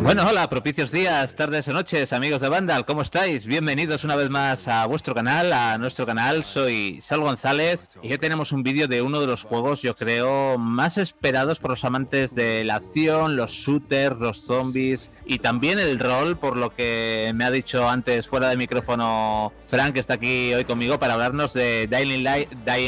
Bueno, hola, propicios días, tardes o noches, amigos de Vandal, ¿cómo estáis? Bienvenidos una vez más a vuestro canal, a nuestro canal. Soy Sal González y ya tenemos un vídeo de uno de los juegos, yo creo, más esperados por los amantes de la acción, los shooters, los zombies y también el rol, por lo que me ha dicho antes fuera de micrófono Frank, que está aquí hoy conmigo para hablarnos de Dying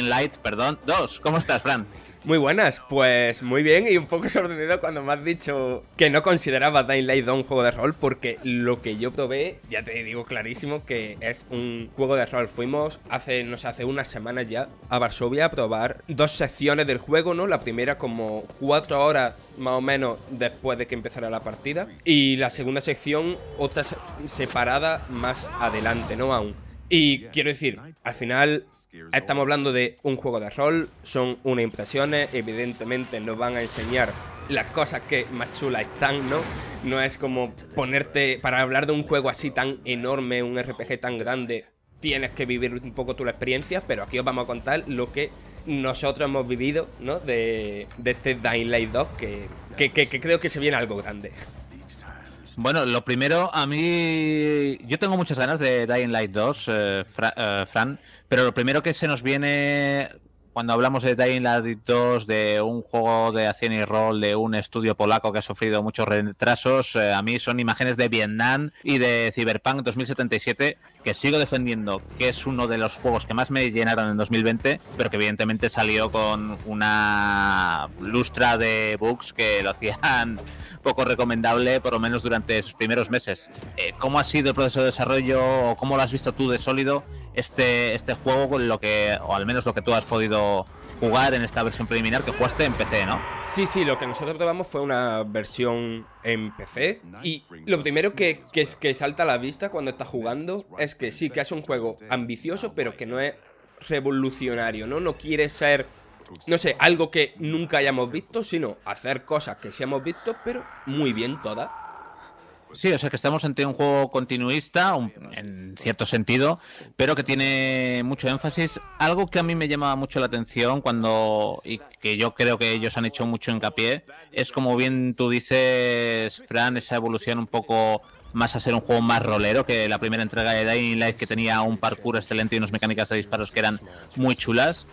Light 2. ¿Cómo estás, Frank? Muy buenas, pues muy bien y un poco sorprendido cuando me has dicho que no considerabas Dying Light 2 un juego de rol, porque lo que yo probé, ya te digo clarísimo que es un juego de rol. Fuimos hace, no sé, hace unas semanas ya a Varsovia a probar dos secciones del juego, ¿no? La primera como 4 horas más o menos después de que empezara la partida y la segunda sección otra separada más adelante, ¿no? Aún. Y quiero decir, al final estamos hablando de un juego de rol, son unas impresiones, evidentemente nos van a enseñar las cosas que más chulas están, ¿no? No es como ponerte, para hablar de un juego así tan enorme, un RPG tan grande, tienes que vivir un poco tu experiencia, pero aquí os vamos a contar lo que nosotros hemos vivido, ¿no? De este Dying Light 2, que creo que se viene algo grande. Bueno, lo primero, a mí... Yo tengo muchas ganas de Dying Light 2, Fran, pero lo primero que se nos viene cuando hablamos de Dying Light 2, de un juego de acción y rol, de un estudio polaco que ha sufrido muchos retrasos, a mí son imágenes de Vietnam y de Cyberpunk 2077, que sigo defendiendo que es uno de los juegos que más me llenaron en 2020, pero que evidentemente salió con una lustra de bugs que lo hacían... poco recomendable, por lo menos durante sus primeros meses. ¿Cómo ha sido el proceso de desarrollo o cómo lo has visto tú de sólido este juego, con lo que, o al menos lo que tú has podido jugar en esta versión preliminar que jugaste en PC, ¿no? Sí, lo que nosotros probamos fue una versión en PC y lo primero que salta a la vista cuando estás jugando es que sí, que es un juego ambicioso, pero que no es revolucionario, ¿no? No quiere ser... no sé, algo que nunca hayamos visto, sino hacer cosas que sí hemos visto, pero muy bien todas. Sí, o sea que estamos ante un juego continuista, en cierto sentido, pero que tiene mucho énfasis. Algo que a mí me llamaba mucho la atención cuando, y que yo creo que ellos han hecho mucho hincapié, es como bien tú dices, Fran, esa evolución un poco... más a ser un juego más rolero que la primera entrega de Dying Light, que tenía un parkour excelente y unas mecánicas de disparos que eran muy chulas.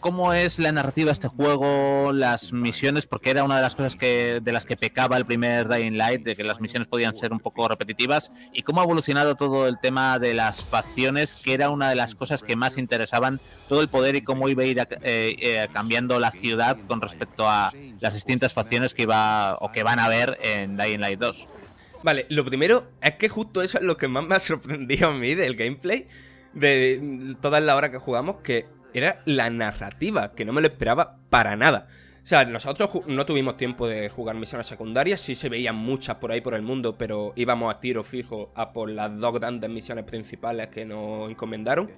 ¿Cómo es la narrativa de este juego? Las misiones, porque era una de las cosas de las que pecaba el primer Dying Light, de que las misiones podían ser un poco repetitivas. ¿Y cómo ha evolucionado todo el tema de las facciones, que era una de las cosas que más interesaban, todo el poder y cómo iba a ir cambiando la ciudad con respecto a las distintas facciones que iba o que van a haber en Dying Light 2? Vale, lo primero es que justo eso es lo que más me ha sorprendido a mí del gameplay, de toda la hora que jugamos, que era la narrativa, que no me lo esperaba para nada. O sea, nosotros no tuvimos tiempo de jugar misiones secundarias, sí se veían muchas por ahí por el mundo, pero íbamos a tiro fijo a por las dos grandes misiones principales que nos encomendaron.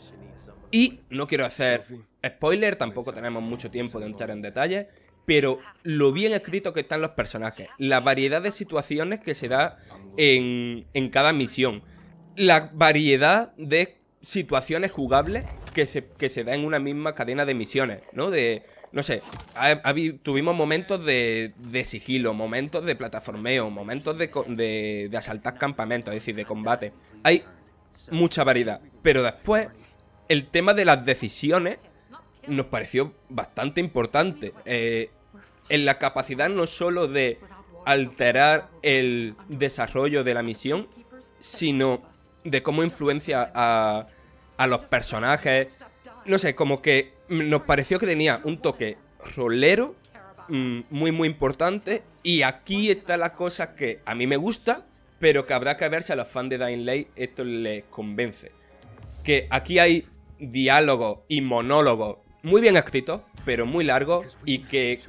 Y no quiero hacer spoiler, tampoco tenemos mucho tiempo de entrar en detalle, pero lo bien escrito que están los personajes, la variedad de situaciones que se da en cada misión, la variedad de situaciones jugables que se da en una misma cadena de misiones, ¿no? De, no sé, tuvimos momentos de sigilo, momentos de plataformeo, momentos de asaltar campamentos, es decir, de combate. Hay mucha variedad, pero después el tema de las decisiones nos pareció bastante importante, en la capacidad no solo de alterar el desarrollo de la misión, sino de cómo influencia a los personajes. No sé, como que nos pareció que tenía un toque rolero muy muy importante, y aquí está la cosa que a mí me gusta, pero que habrá que ver si a los fans de Dying Light esto les convence, que aquí hay diálogos y monólogos muy bien escritos, pero muy largos, y que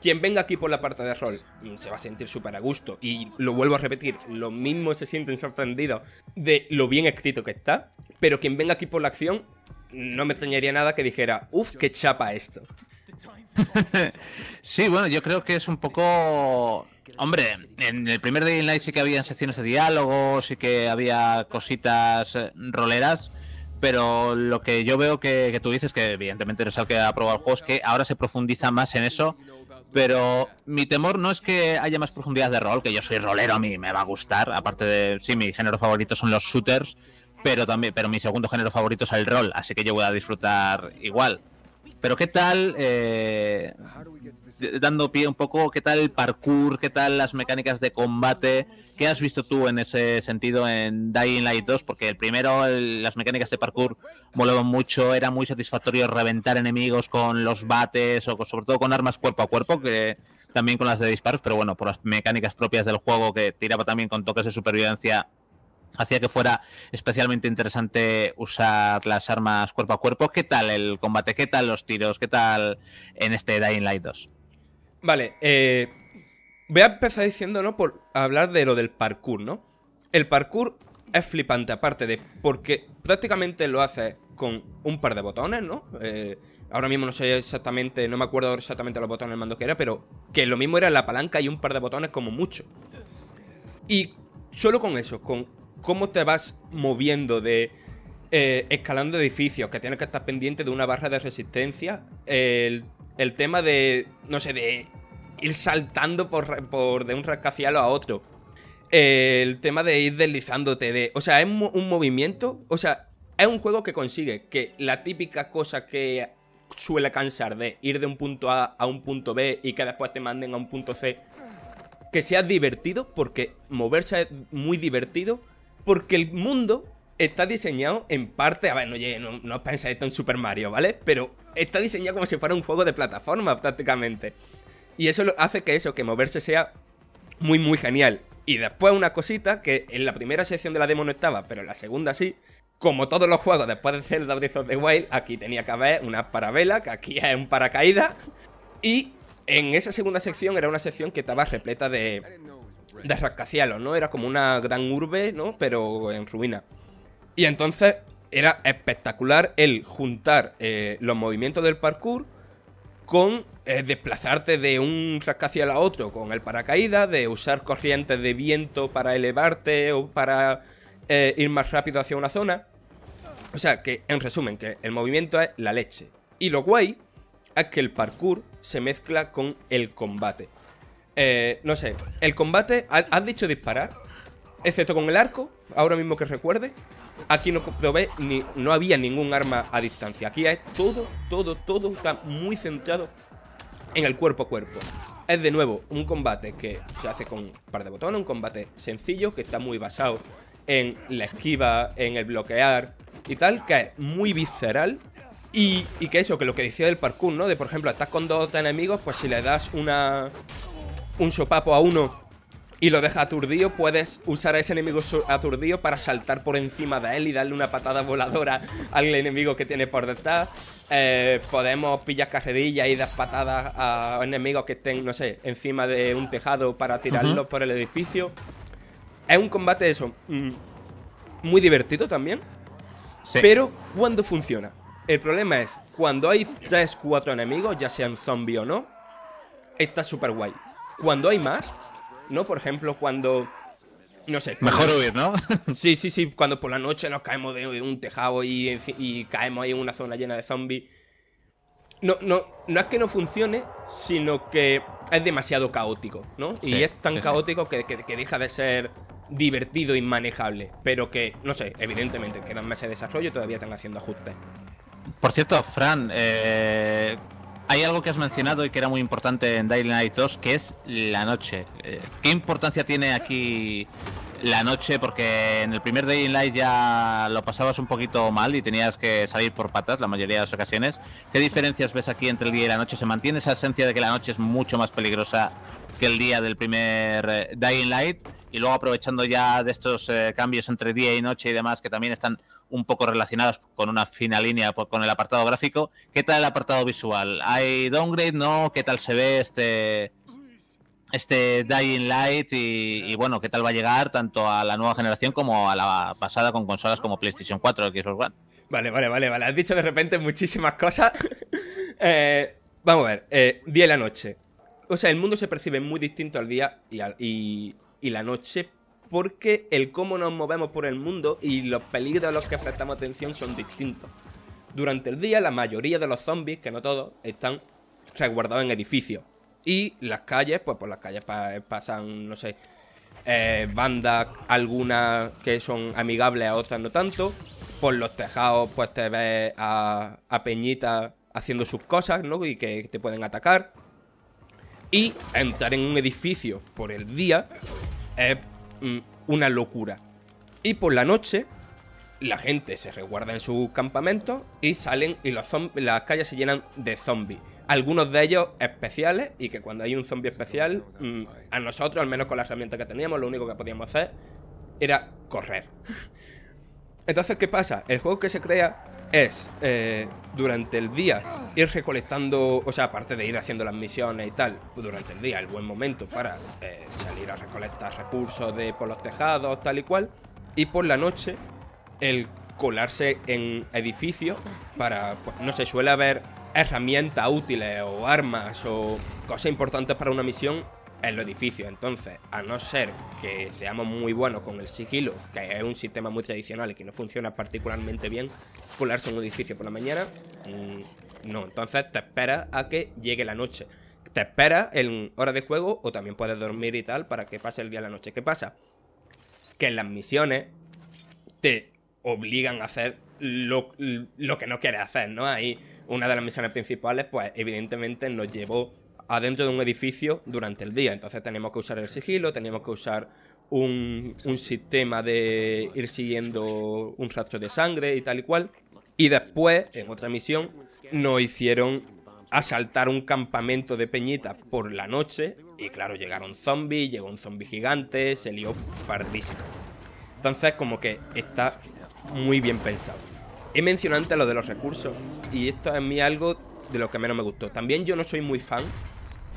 quien venga aquí por la parte de rol se va a sentir súper a gusto. Y lo vuelvo a repetir, los mismos se sienten sorprendidos de lo bien escrito que está, pero quien venga aquí por la acción no me extrañaría nada que dijera, uff, qué chapa esto. Sí, bueno, yo creo que es un poco... Hombre, en el primer Dying Light sí que había secciones de diálogo, sí que había cositas roleras, Pero lo que yo veo que tú dices, que evidentemente eres el que ha probado el juego, es que ahora se profundiza más en eso. Pero mi temor no es que haya más profundidad de rol, que yo soy rolero, a mí me va a gustar. Aparte de, sí, mi género favorito son los shooters, pero mi segundo género favorito es el rol, así que yo voy a disfrutar igual. Pero qué tal, dando pie un poco, qué tal el parkour, qué tal las mecánicas de combate, qué has visto tú en ese sentido en Dying Light 2, porque el primero, las mecánicas de parkour molaban mucho, era muy satisfactorio reventar enemigos con los bates, sobre todo con armas cuerpo a cuerpo, que también con las de disparos, pero bueno, por las mecánicas propias del juego que tiraba también con toques de supervivencia, hacía que fuera especialmente interesante usar las armas cuerpo a cuerpo. ¿Qué tal el combate? ¿Qué tal los tiros? ¿Qué tal en este Dying Light 2? Vale, voy a empezar diciendo, ¿no?, por hablar de lo del parkour, ¿no? El parkour es flipante, aparte de porque prácticamente lo haces con un par de botones, ¿no? Ahora mismo no sé exactamente, no me acuerdo exactamente los botones del mando que era, pero que lo mismo era la palanca y un par de botones como mucho. Y solo con eso, con cómo te vas moviendo, de escalando edificios, que tienes que estar pendiente de una barra de resistencia, el tema de, no sé, de ir saltando de un rascacielos a otro, el tema de ir deslizándote, o sea, es un movimiento, o sea, es un juego que consigue que la típica cosa que suele cansar de ir de un punto A a un punto B y que después te manden a un punto C, que sea divertido, porque moverse es muy divertido. Porque el mundo está diseñado en parte... A ver, oye, no pensáis esto en Super Mario, ¿vale? Pero está diseñado como si fuera un juego de plataforma prácticamente. Y eso hace que eso, que moverse sea muy, muy genial. Y después una cosita que en la primera sección de la demo no estaba, pero en la segunda sí. Como todos los juegos después de Zelda Breath of the Wild, aquí tenía que haber una parabela, que aquí es un paracaídas. Y en esa segunda sección era una sección que estaba repleta de rascacielos, ¿no? Era como una gran urbe, ¿no?, pero en ruina. Y entonces era espectacular el juntar los movimientos del parkour con desplazarte de un rascacielos a otro con el paracaídas, de usar corrientes de viento para elevarte o para ir más rápido hacia una zona. O sea, que en resumen, que el movimiento es la leche. Y lo guay es que el parkour se mezcla con el combate. No sé, el combate, ¿has dicho disparar? Excepto con el arco, ahora mismo que recuerde. Aquí no probé, no había ningún arma a distancia. Aquí es todo está muy centrado en el cuerpo a cuerpo. Es de nuevo un combate que se hace con un par de botones, un combate sencillo que está muy basado en la esquiva, en el bloquear y tal, que es muy visceral. Y que eso, que lo que decía del parkour, ¿no? De, por ejemplo, estás con dos enemigos, pues si le das un sopapo a uno y lo dejas aturdido, puedes usar a ese enemigo aturdido para saltar por encima de él y darle una patada voladora al enemigo que tiene por detrás. Podemos pillar carrerillas y dar patadas a enemigos que estén, no sé, encima de un tejado para tirarlos por el edificio. Es un combate eso, muy divertido también, sí. Pero ¿cuándo funciona? El problema es, cuando hay 3-4 enemigos, ya sean zombies o no, está súper guay. Cuando hay más, ¿no? Por ejemplo, cuando... No sé. Mejor huir, ¿no? Sí. Cuando por la noche nos caemos de un tejado y caemos ahí en una zona llena de zombies. No es que no funcione, sino que es demasiado caótico, ¿no? Sí, y es tan caótico que deja de ser divertido y manejable. Pero que, no sé, evidentemente quedan meses de desarrollo y todavía están haciendo ajustes. Por cierto, Fran, hay algo que has mencionado y que era muy importante en Dying Light 2, que es la noche. ¿Qué importancia tiene aquí la noche? Porque en el primer Dying Light ya lo pasabas un poquito mal y tenías que salir por patas la mayoría de las ocasiones. ¿Qué diferencias ves aquí entre el día y la noche? ¿Se mantiene esa esencia de que la noche es mucho más peligrosa que el día del primer Dying Light? Y luego, aprovechando ya de estos cambios entre día y noche y demás, que también están un poco relacionados con una fina línea con el apartado gráfico, ¿qué tal el apartado visual? ¿Hay downgrade? ¿No? ¿Qué tal se ve este Dying Light? Y bueno, ¿qué tal va a llegar tanto a la nueva generación como a la pasada con consolas como PlayStation 4 o Xbox One? Vale. Has dicho de repente muchísimas cosas. Vamos a ver. Día y la noche. O sea, el mundo se percibe muy distinto al día y la noche, porque el cómo nos movemos por el mundo y los peligros a los que prestamos atención son distintos. Durante el día, la mayoría de los zombies, que no todos, están resguardados en edificios. Y las calles, pues por las calles pasan, no sé, bandas, algunas que son amigables, a otras no tanto. Por los tejados, pues te ves a peñita haciendo sus cosas, ¿no? Y que te pueden atacar. Y entrar en un edificio por el día es una locura. Y por la noche, la gente se resguarda en sus campamentos y salen y las calles se llenan de zombies. Algunos de ellos especiales, y que cuando hay un zombie especial, a nosotros, al menos con la herramienta que teníamos, lo único que podíamos hacer era correr. Entonces, ¿qué pasa? El juego que se crea es durante el día ir recolectando, o sea, aparte de ir haciendo las misiones y tal, pues durante el día el buen momento para salir a recolectar recursos de por los tejados, tal y cual, y por la noche el colarse en edificios para, pues, no sé, suele haber herramientas útiles o armas o cosas importantes para una misión en los edificios. Entonces, a no ser que seamos muy buenos con el sigilo, que es un sistema muy tradicional y que no funciona particularmente bien, colarse en un edificio por la mañana, no. Entonces te esperas a que llegue la noche, te esperas en horas de juego o también puedes dormir y tal para que pase el día a la noche. ¿Qué pasa? Que en las misiones te obligan a hacer lo que no quieres hacer, ¿no? Ahí una de las misiones principales, pues evidentemente nos llevó adentro de un edificio durante el día. Entonces teníamos que usar el sigilo, teníamos que usar un sistema de ir siguiendo un rastro de sangre y tal y cual. Y después, en otra misión, nos hicieron asaltar un campamento de peñitas por la noche. Y claro, llegaron zombies, llegó un zombie gigante, se lió pardísimo. Entonces como que está muy bien pensado. He mencionado antes lo de los recursos, y esto a mí algo de lo que menos me gustó. También yo no soy muy fan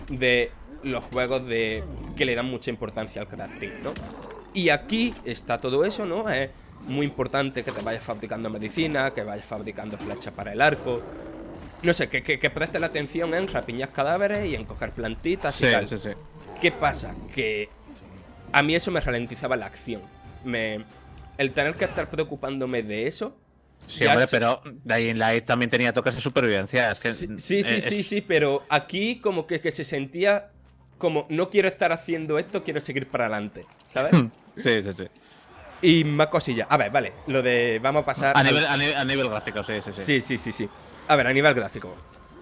de los juegos de que le dan mucha importancia al crafting, ¿no? Y aquí está todo eso, ¿no? Es muy importante que te vayas fabricando medicina, que vayas fabricando flechas para el arco. No sé, que prestes la atención en rapiñar cadáveres y en coger plantitas y tal. Sí. ¿Qué pasa? Que a mí eso me ralentizaba la acción. El tener que estar preocupándome de eso. Sí, hombre, pero Dying Light también tenía toques de supervivencia. Es que sí, pero aquí como que se sentía como no quiero estar haciendo esto, quiero seguir para adelante, ¿sabes? Sí. Y más cosillas. A ver, vale, lo de vamos a pasar a nivel gráfico, sí. Sí. A ver, a nivel gráfico.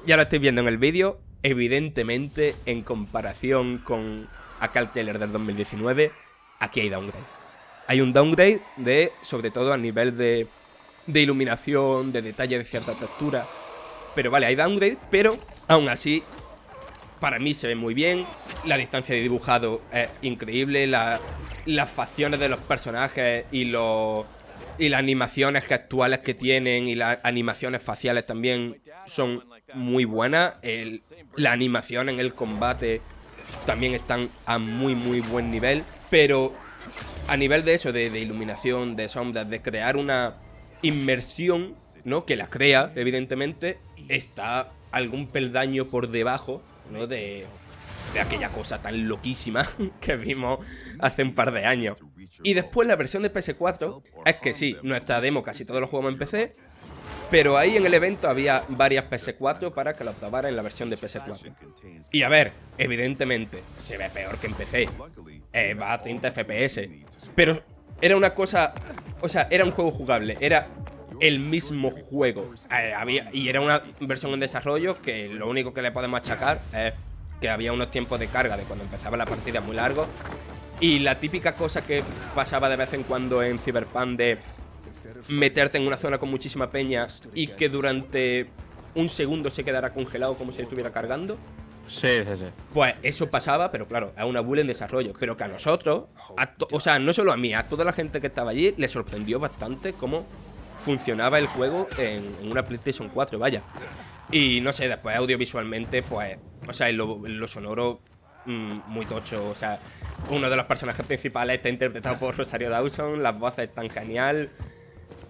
Ya lo estoy viendo en el vídeo. Evidentemente, en comparación con aquel trailer del 2019, aquí hay downgrade. Hay un downgrade de, sobre todo, a nivel de iluminación, de detalle de cierta textura. Pero vale, hay downgrade, pero aún así para mí se ve muy bien. La distancia de dibujado es increíble. Las facciones de los personajes y las animaciones gestuales que tienen y las animaciones faciales también son muy buenas. La animación en el combate también están a muy buen nivel. Pero a nivel de eso, de iluminación, de sombras, de crear una inmersión, ¿no? Que la crea, evidentemente, está algún peldaño por debajo, ¿no? De aquella cosa tan loquísima que vimos hace un par de años. Y después la versión de PS4 es que sí, nuestra demo casi todos los juegos en PC, pero ahí en el evento había varias PS4 para que la obtuvieran en la versión de PS4. Y a ver, evidentemente, se ve peor que en PC. Va a 30 FPS, pero era una cosa, o sea, era un juego jugable, era el mismo juego. Y era una versión en desarrollo que lo único que le podemos achacar es que había unos tiempos de carga de cuando empezaba la partida muy largos. Y la típica cosa que pasaba de vez en cuando en Cyberpunk de meterte en una zona con muchísima peña y que durante un segundo se quedara congelado como si estuviera cargando. Sí. Pues eso pasaba, pero claro, a una build en desarrollo. Pero que a nosotros, o sea, no solo a mí, a toda la gente que estaba allí, le sorprendió bastante cómo funcionaba el juego en una PlayStation 4, vaya. Y no sé, después audiovisualmente, pues, o sea, en lo sonoro, muy tocho. O sea, uno de los personajes principales está interpretado por Rosario Dawson, las voces están genial.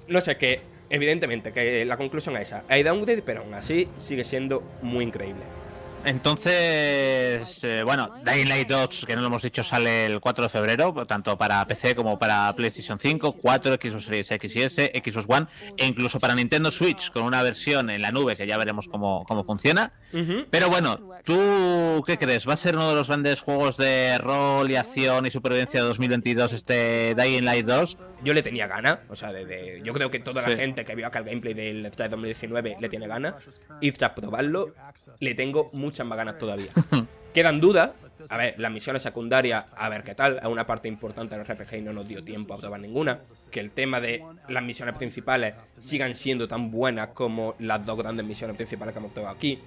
No sé, que evidentemente que la conclusión es esa. Hay downgrade, pero aún así sigue siendo muy increíble. Entonces, bueno, Dying Light 2, que no lo hemos dicho, sale el 4 de febrero, tanto para PC como para PlayStation 5, 4, Xbox Series X/S, Xbox One, e incluso para Nintendo Switch, con una versión en la nube que ya veremos cómo funciona. Pero bueno, ¿tú qué crees? ¿Va a ser uno de los grandes juegos de rol y acción y supervivencia de 2022 este Dying Light 2? Yo le tenía gana, o sea, yo creo que toda la gente que vio acá el gameplay del E3 2019 le tiene gana, y tras probarlo, le tengo muchas más ganas todavía. Quedan dudas, a ver, las misiones secundarias, a ver qué tal, es una parte importante del RPG y no nos dio tiempo a probar ninguna, que el tema de las misiones principales sigan siendo tan buenas como las dos grandes misiones principales que hemos probado aquí,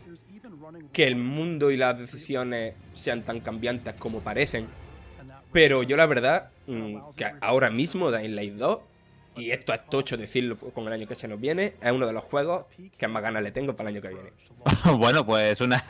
que el mundo y las decisiones sean tan cambiantes como parecen. Pero yo la verdad, que ahora mismo Dying Light 2, y esto es tocho decirlo con el año que se nos viene, es uno de los juegos que más ganas le tengo para el año que viene. Bueno, pues unas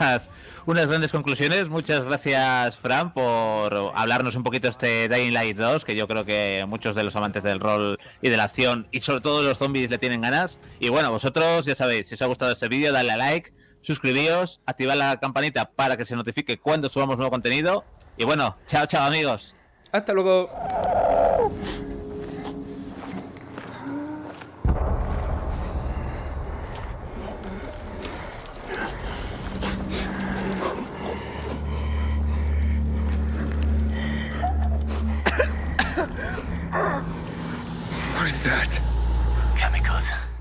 grandes conclusiones. Muchas gracias, Fran, por hablarnos un poquito de este Dying Light 2, que yo creo que muchos de los amantes del rol y de la acción, y sobre todo los zombies, le tienen ganas. Y bueno, vosotros ya sabéis, si os ha gustado este vídeo, dale a like, suscribíos, activad la campanita para que se notifique cuando subamos nuevo contenido. Y bueno, chao, chao, amigos. Hasta luego. What is that? Chemicals.